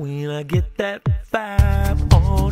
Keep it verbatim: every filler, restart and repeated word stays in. When I get that vibe on.